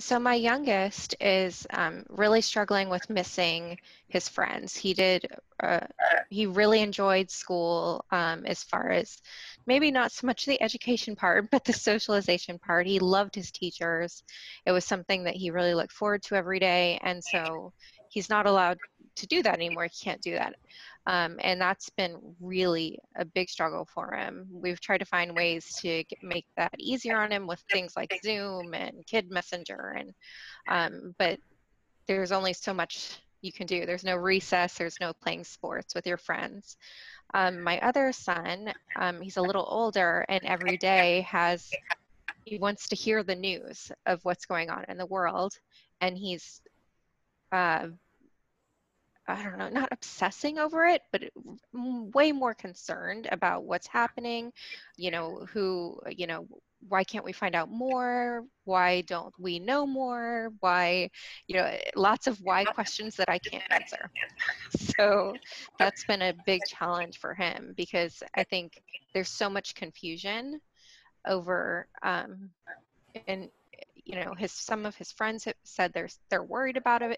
So my youngest is really struggling with missing his friends. He really enjoyed school as far as maybe not so much the education part, but the socialization part. He loved his teachers. It was something that he really looked forward to every day. And so he's not allowed to do that anymore. He can't do that. And that's been really a big struggle for him. We've tried to find ways to make that easier on him with things like Zoom and Kid Messenger, and but there's only so much you can do. There's no recess, there's no playing sports with your friends. My other son, he's a little older, and every day he wants to hear the news of what's going on in the world, and he's I don't know, not obsessing over it, but way more concerned about what's happening, why can't we find out more? Why don't we know more? Why, lots of why questions that I can't answer. So that's been a big challenge for him, because I think there's so much confusion over, and some of his friends have said they're worried about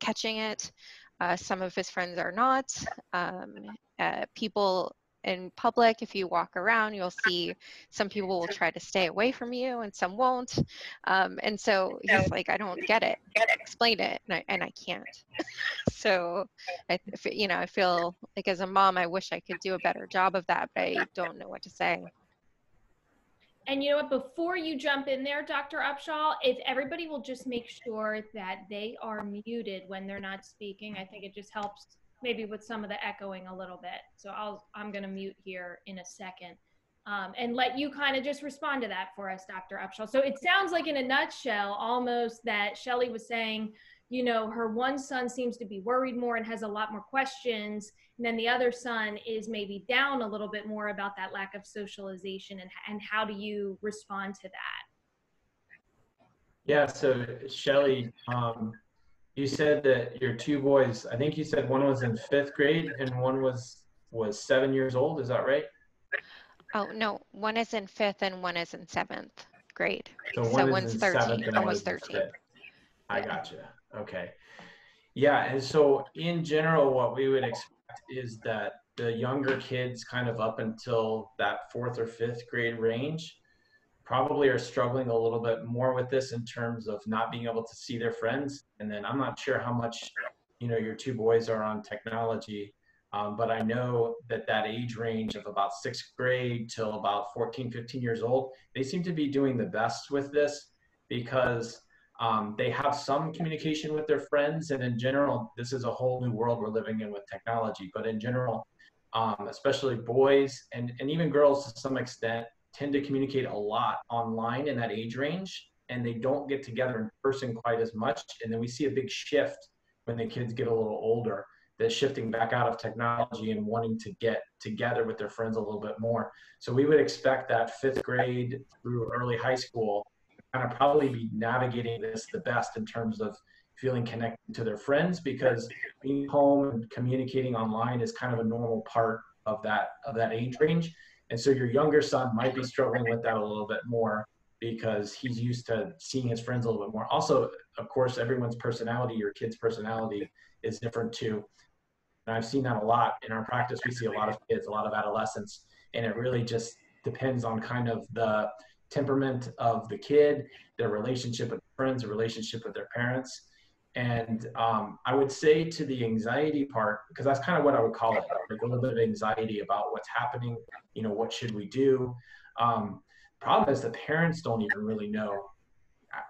catching it. Some of his friends are not. People in public, if you walk around, you'll see some people will try to stay away from you and some won't. And so he's like, I don't get it. Explain it. And I can't. So, I feel like as a mom, I wish I could do a better job of that, but I don't know what to say. And you know what, before you jump in there, Dr. Upshaw, if everybody will just make sure that they are muted when they're not speaking, I think it just helps maybe with some of the echoing a little bit. So I'm going to mute here in a second and let you kind of just respond to that for us, Dr. Upshaw. So it sounds like in a nutshell almost that Shelley was saying, her one son seems to be worried more and has a lot more questions. And then the other son is maybe down a little bit more about that lack of socialization, and how do you respond to that? Yeah, so Shelley, you said that your two boys, I think you said one was in 5th grade and one was 7 years old, is that right? Oh, no, one is in 5th and one is in 7th grade. So, one's 13, almost 13. I gotcha. Okay. Yeah, and so in general, what we would expect is that the younger kids kind of up until that 4th or 5th grade range probably are struggling a little bit more with this in terms of not being able to see their friends. And then I'm not sure how much, your two boys are on technology, but I know that age range of about 6th grade till about 14, 15 years old, they seem to be doing the best with this because they have some communication with their friends, and in general, this is a whole new world we're living in with technology, but in general, especially boys and even girls to some extent tend to communicate a lot online in that age range, and they don't get together in person quite as much. And then we see a big shift when the kids get a little older, that's shifting back out of technology and wanting to get together with their friends a little bit more. So we would expect that 5th grade through early high school kind of probably be navigating this the best in terms of feeling connected to their friends, because being home and communicating online is kind of a normal part of that age range. And so your younger son might be struggling with that a little bit more because he's used to seeing his friends a little bit more. Also, of course, everyone's personality, your kid's personality is different too. And I've seen that a lot in our practice. We see a lot of kids, a lot of adolescents, and it really just depends on kind of the temperament of the kid, their relationship with friends, their relationship with their parents. And I would say to the anxiety part, because that's kind of what I would call it, like a little bit of anxiety about what's happening, what should we do? Problem is the parents don't even really know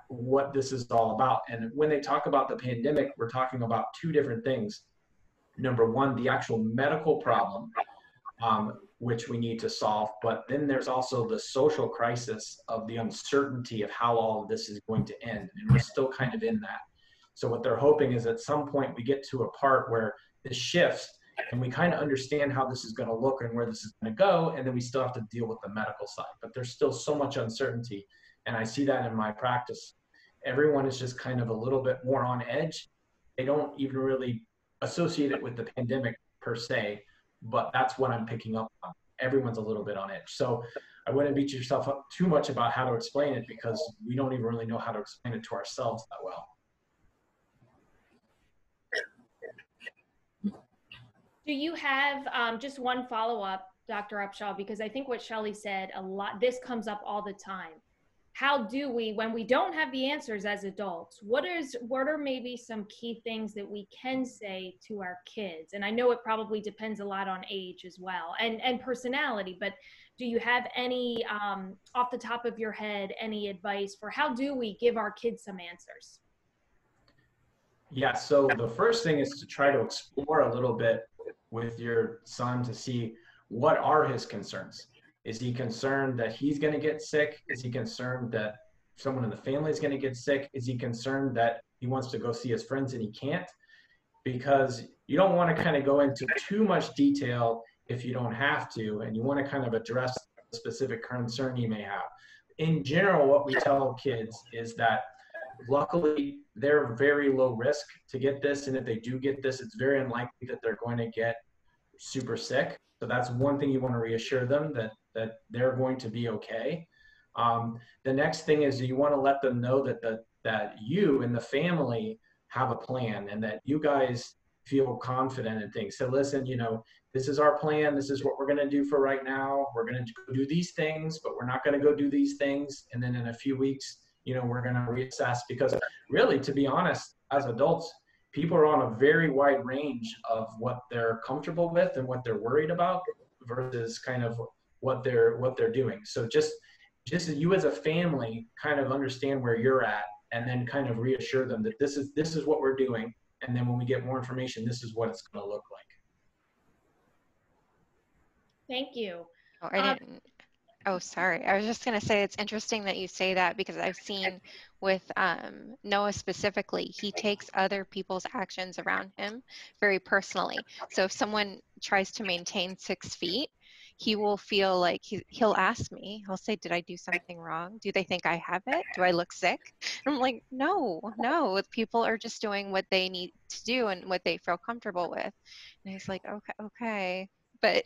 what this is all about. And when they talk about the pandemic, we're talking about two different things. Number one, the actual medical problem, which we need to solve. But then there's also the social crisis of the uncertainty of how all of this is going to end. And we're still kind of in that. So what they're hoping is at some point we get to a part where this shifts and we kind of understand how this is going to look and where this is going to go. And then we still have to deal with the medical side, but there's still so much uncertainty. And I see that in my practice. Everyone is just kind of a little bit more on edge. They don't even really associate it with the pandemic per se, but that's what I'm picking up on. Everyone's a little bit on edge. So I wouldn't beat yourself up too much about how to explain it, because we don't even really know how to explain it to ourselves that well. Do you have just one follow-up, Dr. Upshaw, because I think what Shelley said a lot, this comes up all the time. How do we, when we don't have the answers as adults, what are maybe some key things that we can say to our kids? And I know it probably depends a lot on age as well and personality, but do you have any, off the top of your head, any advice for how do we give our kids some answers? Yeah, so the first thing is to try to explore a little bit with your son to see what are his concerns. Is he concerned that he's going to get sick? Is he concerned that someone in the family is going to get sick? Is he concerned that he wants to go see his friends and he can't? Because you don't want to kind of go into too much detail if you don't have to, and you want to kind of address the specific concern you may have. In general, what we tell kids is that luckily they're very low risk to get this, and if they do get this, it's very unlikely that they're going to get super sick. So that's one thing you want to reassure them, that they're going to be okay. The next thing is you want to let them know that you and the family have a plan, and that you guys feel confident in things. So listen, you know, this is our plan. This is what we're going to do for right now. We're going to do these things, but we're not going to go do these things. And then in a few weeks, you know, we're going to reassess, because really, to be honest, as adults, people are on a very wide range of what they're comfortable with and what they're worried about versus kind of what they're doing. So just you as a family kind of understand where you're at, and then kind of reassure them that this is what we're doing. And then when we get more information, this is what it's going to look like. Thank you. Oh, I didn't. Oh, sorry. I was just going to say it's interesting that you say that, because I've seen with Noah specifically, he takes other people's actions around him very personally. So if someone tries to maintain 6 feet, he will feel like he'll ask me, he'll say, did I do something wrong? Do they think I have it? Do I look sick? And I'm like, no, people are just doing what they need to do and what they feel comfortable with. And he's like, okay. But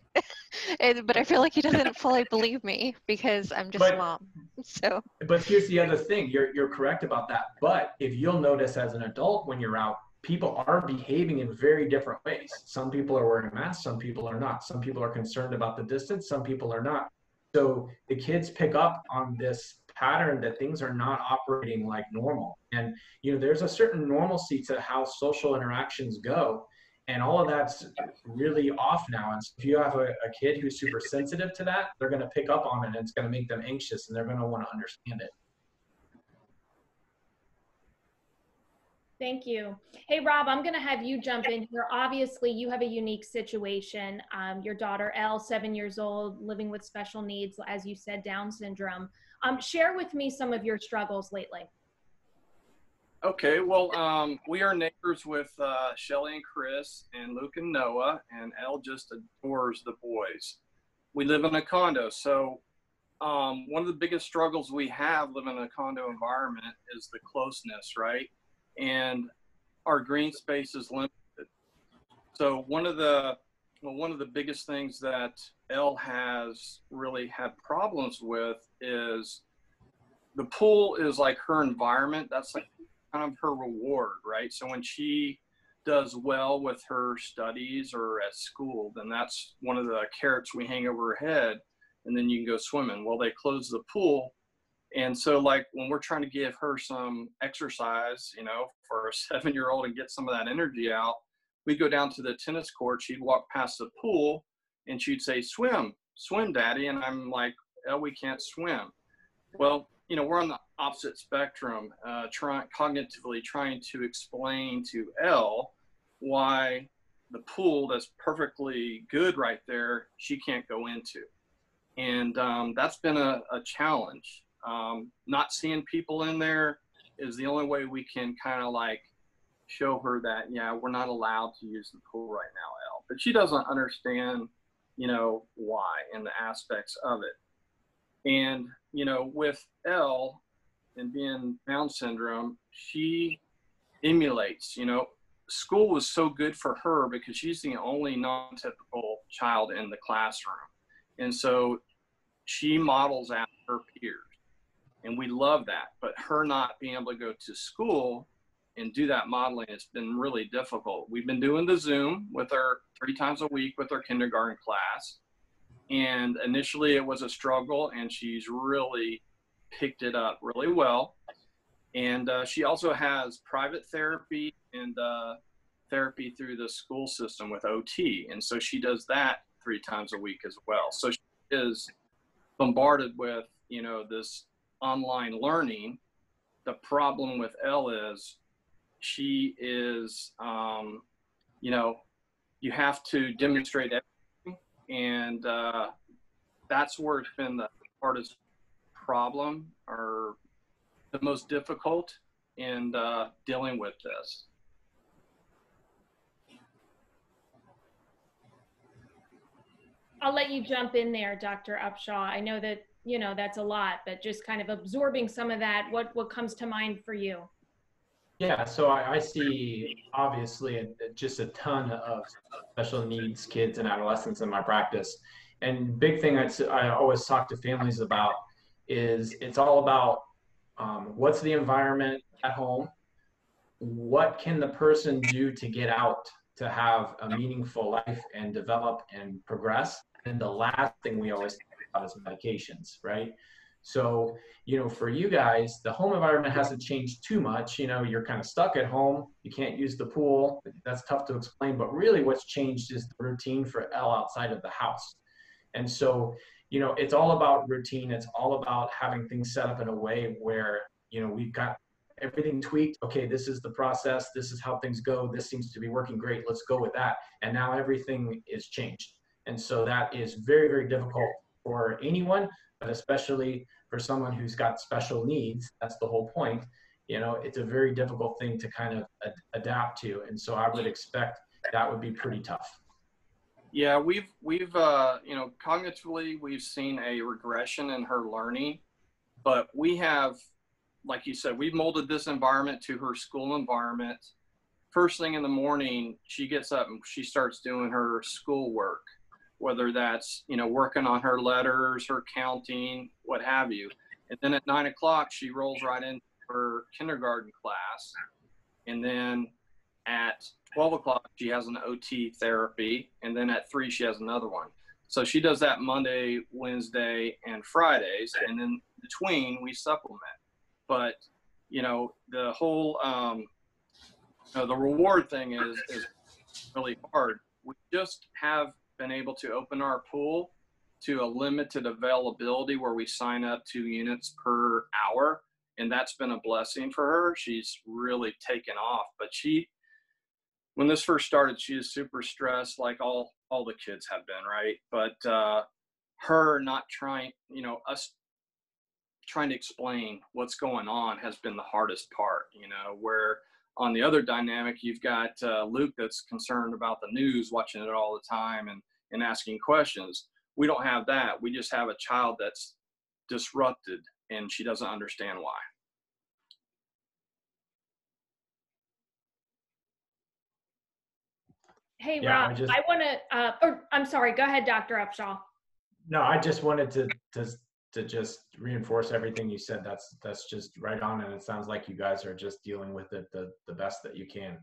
I feel like he doesn't fully believe me, because I'm just a mom. So. But here's the other thing. You're correct about that. But if you'll notice as an adult, when you're out, people are behaving in very different ways. Some people are wearing masks. Some people are not. Some people are concerned about the distance. Some people are not. So the kids pick up on this pattern that things are not operating like normal. And, you know, there's a certain normalcy to how social interactions go. And all of that's really off now. And so if you have a kid who's super sensitive to that, they're going to pick up on it, and it's going to make them anxious, and they're going to want to understand it. Thank you. Hey, Rob, I'm going to have you jump in here. Obviously, you have a unique situation. Your daughter, Elle, 7 years old, living with special needs, as you said, Down syndrome. Share with me some of your struggles lately. Okay, well, we are neighbors with Shelley and Chris and Luke and Noah, and Elle just adores the boys. We live in a condo, so one of the biggest struggles we have living in a condo environment is the closeness, right? And our green space is limited. So one of the biggest things that Elle has really had problems with is the pool is like her environment. That's like kind of her reward, right? So when she does well with her studies or at school, then that's one of the carrots we hang over her head, and then you can go swimming. Well, they close the pool, and so like when we're trying to give her some exercise, you know, for a seven-year-old and get some of that energy out, we'd go down to the tennis court, she'd walk past the pool, and she'd say, swim, Daddy, and I'm like, oh, we can't swim. Well, you know, we're on the opposite spectrum, cognitively trying to explain to Elle why the pool that's perfectly good right there, she can't go into. And that's been a challenge. Not seeing people in there is the only way we can kind of like show her that, yeah, we're not allowed to use the pool right now, Elle. But she doesn't understand, you know, why and the aspects of it. And, you know, with Elle and being Down syndrome, she emulates, you know, school was so good for her because she's the only non-typical child in the classroom. And so she models after her peers. And we love that. But her not being able to go to school and do that modeling, it's been really difficult. We've been doing the Zoom with her 3 times a week with her kindergarten class. And initially it was a struggle, and she's really picked it up really well. And she also has private therapy and therapy through the school system with OT. And so she does that 3 times a week as well. So she is bombarded with, you know, this online learning. The problem with Elle is she is, you know, you have to demonstrate everything. And that's where it's been the hardest problem, or the most difficult in dealing with this. I'll let you jump in there, Dr. Upshaw. I know that, you know, that's a lot, but just kind of absorbing some of that, what comes to mind for you? Yeah, so I see obviously just a ton of special needs kids and adolescents in my practice. And big thing I always talk to families about is it's all about what's the environment at home? What can the person do to get out to have a meaningful life and develop and progress? And the last thing we always think about is medications, right? So, you know, for you guys, the home environment hasn't changed too much. You know, you're kind of stuck at home. You can't use the pool. That's tough to explain, but really what's changed is the routine for Elle outside of the house. And so, you know, it's all about routine. It's all about having things set up in a way where, you know, we've got everything tweaked. Okay, this is the process. This is how things go. This seems to be working great. Let's go with that. And now everything is changed. And so that is very, very difficult for anyone, but especially for someone who's got special needs. That's the whole point. You know, it's a very difficult thing to kind of adapt to. And so I would expect that would be pretty tough. Yeah, we've you know, cognitively, we've seen a regression in her learning, but we have, like you said, we've molded this environment to her school environment. First thing in the morning, she gets up and she starts doing her schoolwork, whether that's, you know, working on her letters, her counting, what have you. And then at 9 o'clock, she rolls right into her kindergarten class. And then at 12 o'clock, she has an OT therapy. And then at 3, she has another one. So she does that Monday, Wednesday, and Fridays. And then between, we supplement. But, you know, the whole, you know, the reward thing is really hard. We just have been able to open our pool to a limited availability where we sign up 2 units per hour. And that's been a blessing for her. She's really taken off. But she, when this first started, she was super stressed, like all the kids have been, right? But her not trying, you know, us trying to explain what's going on has been the hardest part, you know, where on the other dynamic, you've got Luke that's concerned about the news, watching it all the time and asking questions. We don't have that. We just have a child that's disrupted and she doesn't understand why. Hey, yeah, Rob, I want to, I'm sorry, go ahead, Dr. Upshaw. No, I just wanted to just reinforce everything you said. That's just right on, and it sounds like you guys are just dealing with it the best that you can.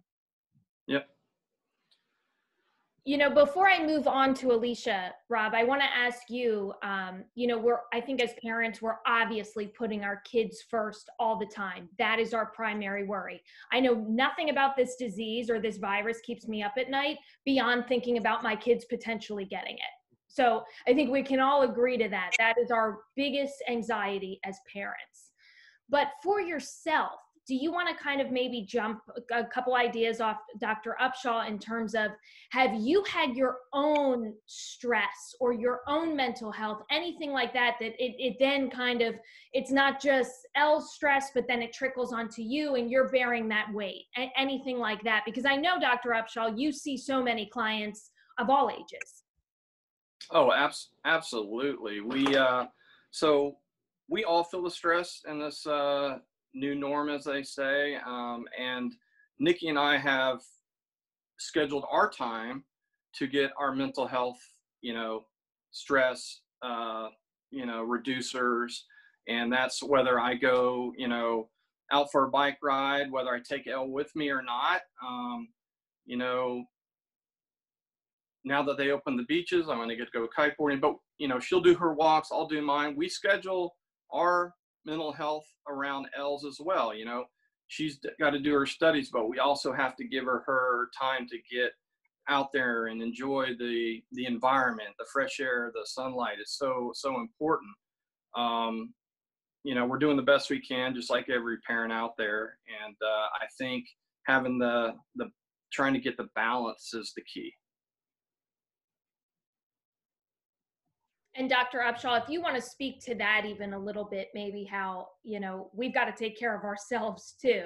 Yep. You know, before I move on to Alicia, Rob, I want to ask you, you know, I think as parents, we're obviously putting our kids first all the time. That is our primary worry. I know nothing about this disease or this virus keeps me up at night beyond thinking about my kids potentially getting it. So I think we can all agree to that. That is our biggest anxiety as parents. But for yourself, do you want to kind of maybe jump a couple ideas off Dr. Upshaw in terms of, have you had your own stress or your own mental health, anything like that, that it then kind of, it's not just Elle's stress, but then it trickles onto you and you're bearing that weight, anything like that? Because I know, Dr. Upshaw, you see so many clients of all ages. Oh, absolutely. So we all feel the stress in this new norm, as they say. And Nikki and I have scheduled our time to get our mental health, you know, stress reducers. And that's whether I go, out for a bike ride, whether I take Elle with me or not. Now that they open the beaches, I'm going to get to go kiteboarding, but she'll do her walks. I'll do mine. We schedule our mental health around Elle's as well. She's got to do her studies, but we also have to give her time to get out there and enjoy the environment, the fresh air, the sunlight. It's so, so important. We're doing the best we can, just like every parent out there. And I think having trying to get the balance is the key. And Dr. Upshaw, if you want to speak to that even a little bit, maybe how, we've got to take care of ourselves too.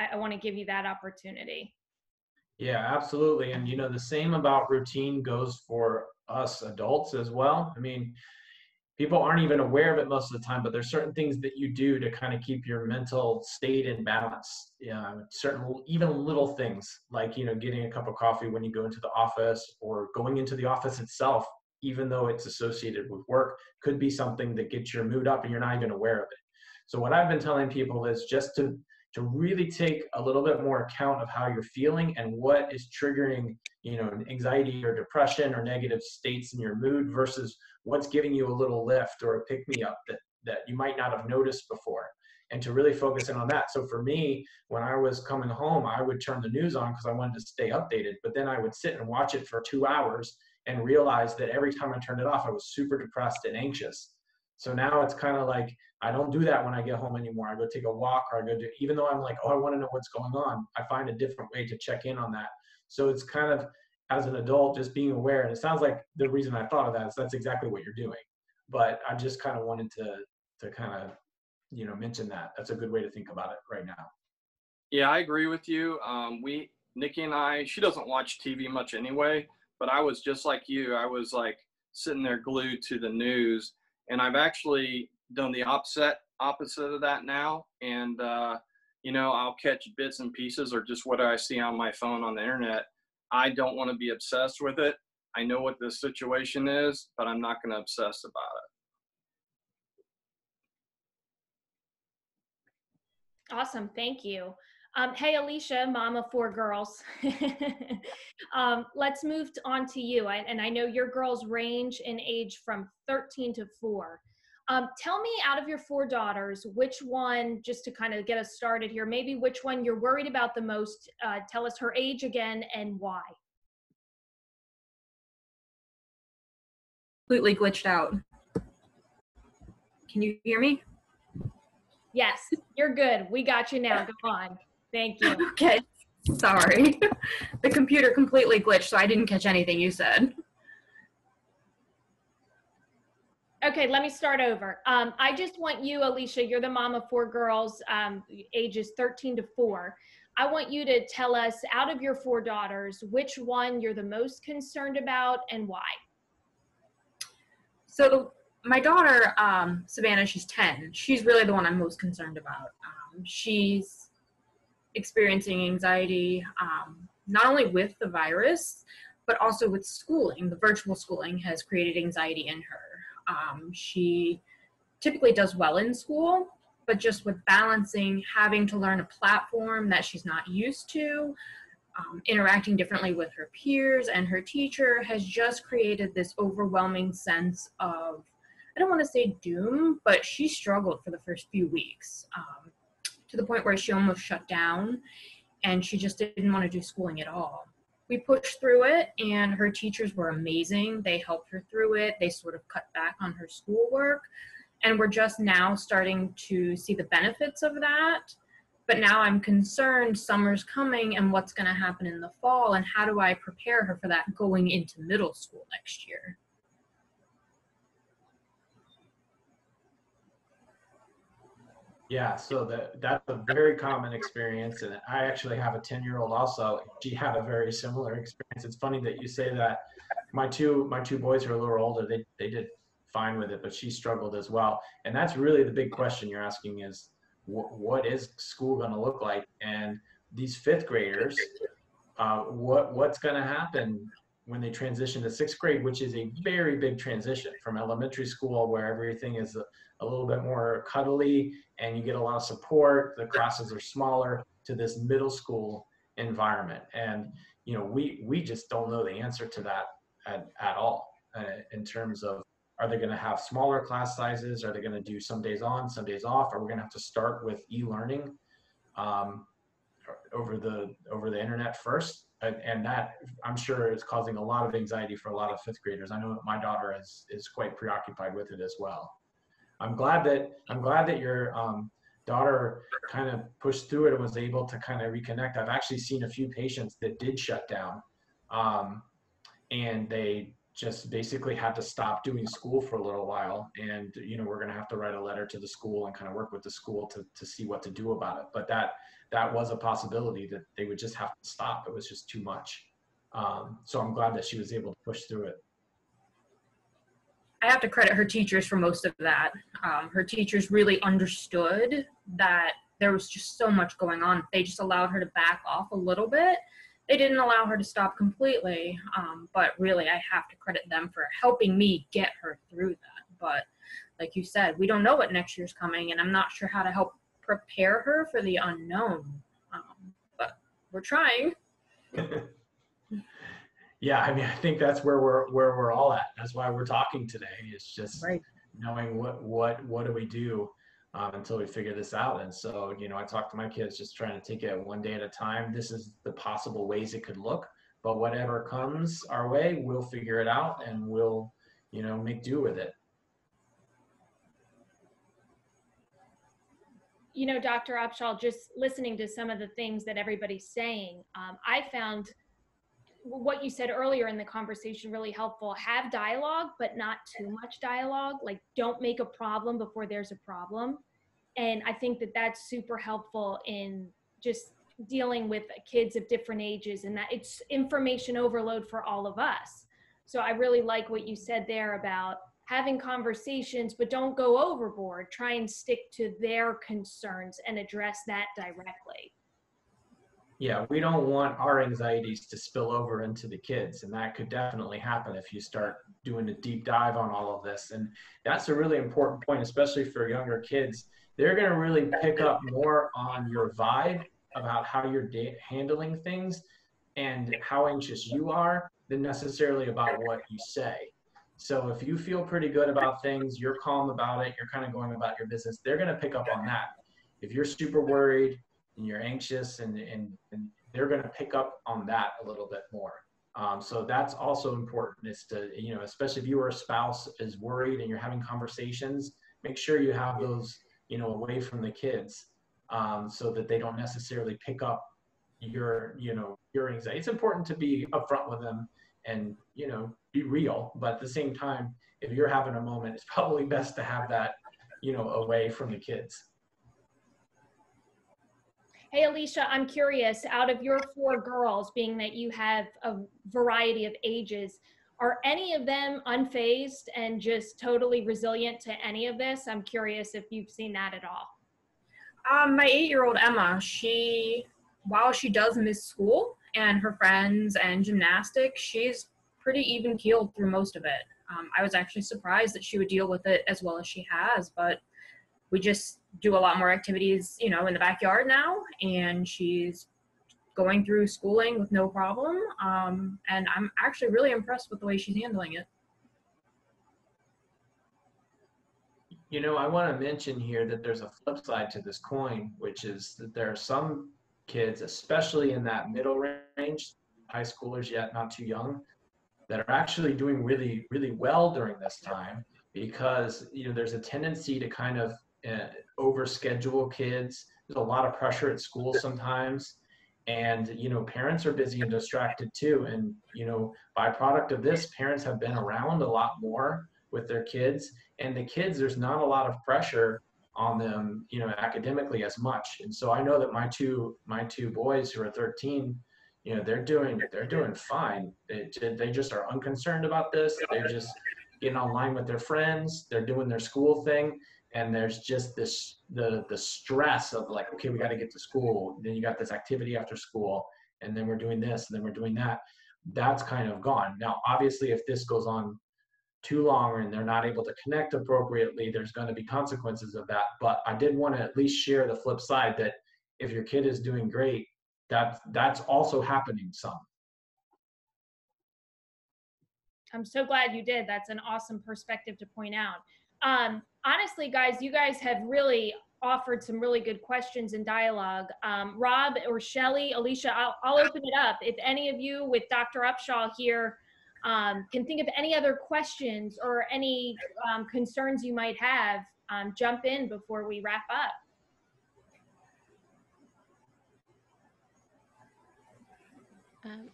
I want to give you that opportunity. Yeah, absolutely. And, the same about routine goes for us adults as well. I mean, people aren't even aware of it most of the time, but there's certain things that you do to kind of keep your mental state in balance. Even little things like, getting a cup of coffee when you go into the office, or going into the office itself, even though it's associated with work, could be something that gets your mood up and you're not even aware of it. So what I've been telling people is just to really take a little bit more account of how you're feeling and what is triggering, anxiety or depression or negative states in your mood versus what's giving you a little lift or a pick-me-up that you might not have noticed before, and to really focus in on that. So for me, when I was coming home, I would turn the news on because I wanted to stay updated, but then I would sit and watch it for 2 hours and realized that every time I turned it off, I was super depressed and anxious. So now it's kind of like, I don't do that when I get home anymore. I go take a walk, or I go do, even though I'm like, oh, I want to know what's going on, I find a different way to check in on that. So it's kind of, as an adult, just being aware. And it sounds like the reason I thought of that is that's exactly what you're doing. But I just kind of wanted to kind of, mention that. That's a good way to think about it right now. Yeah, I agree with you. Nikki and I, she doesn't watch TV much anyway, but I was just like you. I was like sitting there glued to the news, and I've actually done the opposite of that now. And, I'll catch bits and pieces, or just what I see on my phone on the internet. I don't want to be obsessed with it. I know what the situation is, but I'm not going to obsess about it. Awesome. Thank you. Hey, Alicia, mom of 4 girls. Let's move on to you. And I know your girls range in age from 13 to 4. Tell me, out of your 4 daughters, which one, just to kind of get us started here, maybe which one you're worried about the most. Tell us her age again and why. Completely glitched out. Can you hear me? Yes, you're good. We got you now. Go on. Thank you. Okay. Sorry. The computer completely glitched, so I didn't catch anything you said. Okay, let me start over. I just want you, Alicia, you're the mom of 4 girls, ages 13 to 4. I want you to tell us, out of your 4 daughters, which one you're the most concerned about and why. So my daughter, Savannah, she's 10. She's really the one I'm most concerned about. She's experiencing anxiety, not only with the virus, but also with schooling. The virtual schooling has created anxiety in her. She typically does well in school, but just with balancing, having to learn a platform that she's not used to, interacting differently with her peers and her teacher, has just created this overwhelming sense of, I don't want to say doom, but she struggled for the first few weeks. To the point where she almost shut down and she just didn't want to do schooling at all. We pushed through it, and her teachers were amazing. They helped her through it. They sort of cut back on her schoolwork, and we're just now starting to see the benefits of that. But now I'm concerned summer's coming and what's going to happen in the fall, and how do I prepare her for that going into middle school next year? Yeah, so that's a very common experience, and I actually have a 10-year-old also. She had a very similar experience. It's funny that you say that. My two boys are a little older. They did fine with it, but she struggled as well. And that's really the big question you're asking is, what is school going to look like? And these 5th graders, what's going to happen when they transition to sixth grade, which is a very big transition from elementary school, where everything is a little bit more cuddly and you get a lot of support, the classes are smaller, to this middle school environment. And, you know, we just don't know the answer to that at all in terms of, are they going to have smaller class sizes? Are they going to do some days on, some days off? Are we going to have to start with e-learning over the internet first? And that, I'm sure, is causing a lot of anxiety for a lot of fifth graders. I know that my daughter is quite preoccupied with it as well. I'm glad that your daughter kind of pushed through it and was able to kind of reconnect. I've actually seen a few patients that did shut down, and they just basically had to stop doing school for a little while. And, you know, we're going to have to write a letter to the school and kind of work with the school to see what to do about it. But that was a possibility that they would just have to stop. It was just too much. So I'm glad that she was able to push through it. I have to credit her teachers for most of that. Her teachers really understood that there was just so much going on. They just allowed her to back off a little bit. They didn't allow her to stop completely, but really I have to credit them for helping me get her through that. But like you said, we don't know what next year's coming, and I'm not sure how to help prepare her for the unknown, but we're trying. Yeah, I mean, I think that's where we're all at. That's why we're talking today. It's just right. Knowing what do we do until we figure this out. And so, you know, I talk to my kids, just trying to take it one day at a time. This is the possible ways it could look, but whatever comes our way, we'll figure it out and we'll, you know, make do with it. You know, Dr. Upshaw, just listening to some of the things that everybody's saying, I found what you said earlier in the conversation really helpful. Have dialogue, but not too much dialogue. Like, don't make a problem before there's a problem. And I think that that's super helpful in just dealing with kids of different ages, and that it's information overload for all of us. So I really like what you said there about having conversations, but don't go overboard. Try and stick to their concerns and address that directly. Yeah, we don't want our anxieties to spill over into the kids, and that could definitely happen if you start doing a deep dive on all of this. And that's a really important point, especially for younger kids. They're going to really pick up more on your vibe about how you're handling things and how anxious you are than necessarily about what you say. So if you feel pretty good about things, you're calm about it, you're kind of going about your business, they're going to pick up on that. If you're super worried, and you're anxious, and they're going to pick up on that a little bit more. So that's also important, is to, you know, especially if you or a spouse is worried and you're having conversations, make sure you have those, you know, away from the kids, so that they don't necessarily pick up your, you know, your anxiety. It's important to be upfront with them and, you know, be real. But at the same time, if you're having a moment, it's probably best to have that, you know, away from the kids. Hey, Alicia, I'm curious, out of your four girls, being that you have a variety of ages, are any of them unfazed and just totally resilient to any of this? I'm curious if you've seen that at all. My 8-year-old Emma, while she does miss school and her friends and gymnastics, she's pretty even keeled through most of it. I was actually surprised that she would deal with it as well as she has, but we just do a lot more activities, you know, in the backyard now, and she's going through schooling with no problem. And I'm actually really impressed with the way she's handling it. You know, I want to mention here that there's a flip side to this coin, which is that there are some kids, especially in that middle range, high schoolers yet not too young, that are actually doing really, really well during this time, because, you know, there's a tendency to kind of overschedule kids. There's a lot of pressure at school sometimes, and, you know, parents are busy and distracted too. And, you know, byproduct of this, parents have been around a lot more with their kids, and the kids, there's not a lot of pressure on them, you know, academically as much. And so I know that my two boys who are 13, you know, they're doing fine. They just are unconcerned about this. They're just getting online with their friends. They're doing their school thing. And there's just this, the stress of, like, okay, we got to get to school. Then you got this activity after school, and then we're doing this, and then we're doing that. that's kind of gone. Now, obviously, if this goes on too long and they're not able to connect appropriately, there's going to be consequences of that. But I did want to at least share the flip side that if your kid is doing great, that's also happening some. I'm so glad you did. That's an awesome perspective to point out. Honestly, guys, you guys have really offered some really good questions and dialogue. Rob or Shelley, Alicia, I'll open it up. If any of you with Dr. Upshaw here can think of any other questions or any concerns you might have, jump in before we wrap up.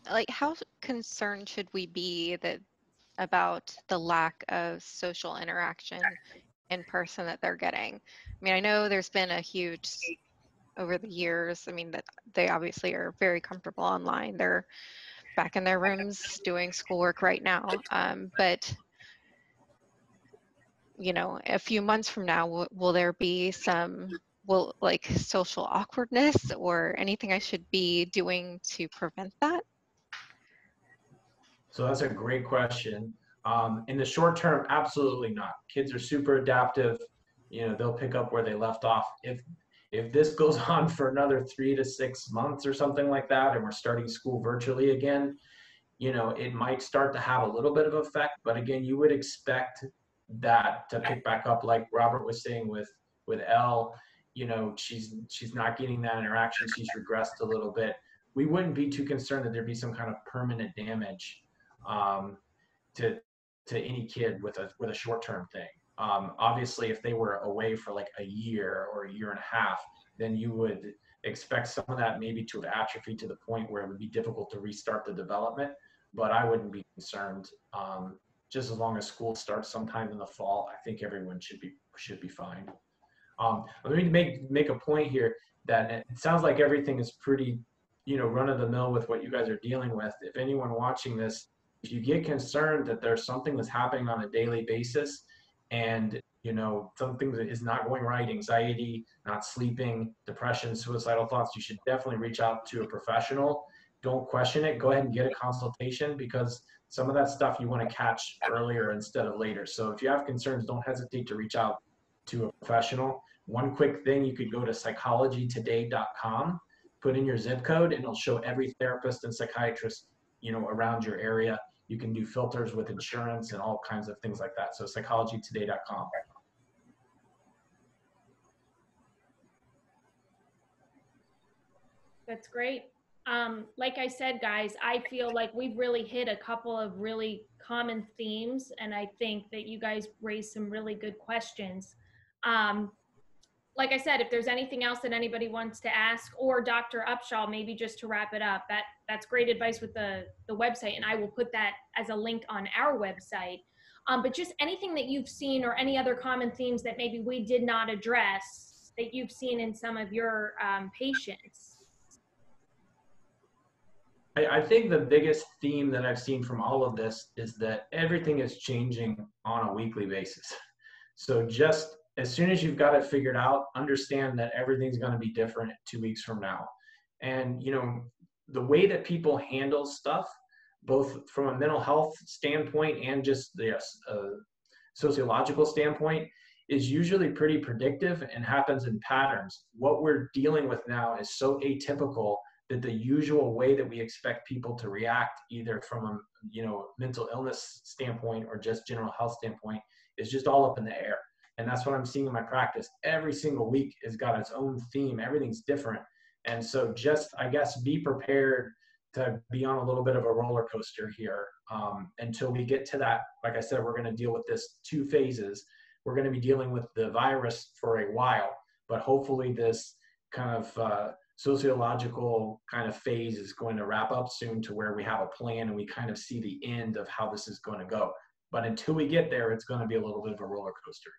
Like, how concerned should we be about the lack of social interaction in person that they're getting? I mean, I know there's been a huge over the years. I mean, that they obviously are very comfortable online. They're back in their rooms doing schoolwork right now. But, you know, a few months from now, will there be some like social awkwardness or anything I should be doing to prevent that? So that's a great question. In the short term, absolutely not. Kids are super adaptive. You know, they'll pick up where they left off. If this goes on for another 3 to 6 months or something like that, and we're starting school virtually again, you know, it might start to have a little bit of effect. But again, you would expect that to pick back up, like Robert was saying with Elle. You know, she's not getting that interaction. She's regressed a little bit. We wouldn't be too concerned that there'd be some kind of permanent damage to any kid with a short-term thing. Obviously, if they were away for like a year or a year and a half, then you would expect some of that maybe to have atrophied to the point where it would be difficult to restart the development. But I wouldn't be concerned. Just as long as school starts sometime in the fall, I think everyone should be fine. Let me make a point here that it sounds like everything is pretty, you know, run of the mill with what you guys are dealing with. If anyone watching this, if you get concerned that there's something that's happening on a daily basis and, you know, something that is not going right, anxiety, not sleeping, depression, suicidal thoughts, you should definitely reach out to a professional. Don't question it. Go ahead and get a consultation, because some of that stuff you want to catch earlier instead of later. So if you have concerns, don't hesitate to reach out to a professional. One quick thing, you could go to psychologytoday.com, put in your zip code, and it'll show every therapist and psychiatrist, you know, around your area. You can do filters with insurance and all kinds of things like that. So psychologytoday.com. That's great. Like I said, guys, I feel like we've really hit a couple of really common themes, and I think that you guys raised some really good questions. Like I said, if there's anything else that anybody wants to ask, or Dr. Upshaw, maybe just to wrap it up, that's great advice with the website, and I will put that as a link on our website. But just anything that you've seen or any other common themes that maybe we did not address that you've seen in some of your patients. I think the biggest theme that I've seen from all of this is that everything is changing on a weekly basis. So just as soon as you've got it figured out, understand that everything's going to be different 2 weeks from now. And, you know, the way that people handle stuff, both from a mental health standpoint and just the sociological standpoint, is usually pretty predictive and happens in patterns. What we're dealing with now is so atypical that the usual way that we expect people to react, either from a, you know, mental illness standpoint or just general health standpoint, is just all up in the air. And that's what I'm seeing in my practice. Every single week has got its own theme. Everything's different. And so just, I guess, be prepared to be on a little bit of a roller coaster here until we get to that. Like I said, we're going to deal with this 2 phases. We're going to be dealing with the virus for a while, but hopefully this kind of sociological kind of phase is going to wrap up soon to where we have a plan and we kind of see the end of how this is going to go. But until we get there, it's going to be a little bit of a roller coaster.